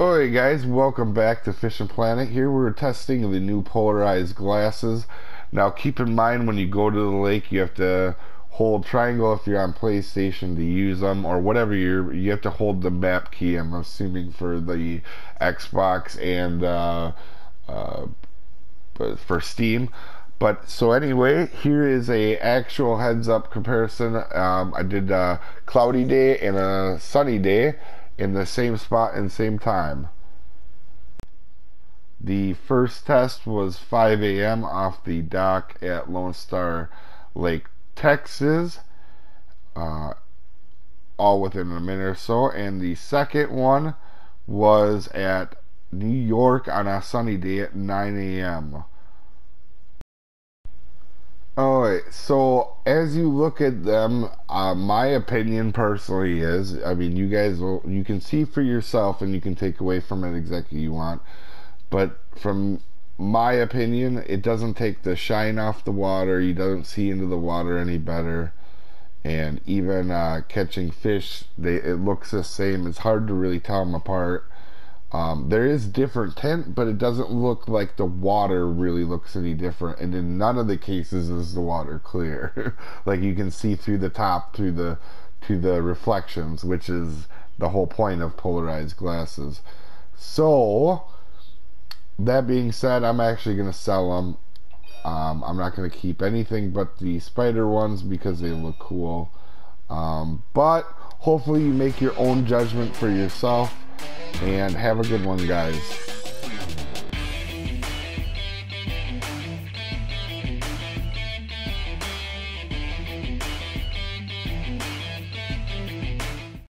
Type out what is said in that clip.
Alright guys, welcome back to Fishing Planet. Here we're testing the new polarized glasses. Now keep in mind, when you go to the lake you have to hold triangle if you're on PlayStation to use them, or whatever you have to hold the map key, I'm assuming, for the Xbox and for Steam. But so anyway, here is a actual heads up comparison. I did a cloudy day and a sunny day in the same spot and same time. The first test was 5 a.m. off the dock at Lone Star Lake, Texas, all within a minute or so, and the second one was at New York on a sunny day at 9 a.m. Alright, so as you look at them, my opinion personally is, I mean, you can see for yourself and you can take away from it exactly what you want, but from my opinion, it doesn't take the shine off the water, you don't see into the water any better, and even catching fish, it looks the same. It's hard to really tell them apart. There is different tint, but it doesn't look like the water really looks any different, and in none of the cases is the water clear. Like, you can see through the top to the reflections, which is the whole point of polarized glasses. So that being said, I'm actually gonna sell them. I'm not gonna keep anything but the spider ones because they look cool, but hopefully you make your own judgment for yourself. And have a good one, guys.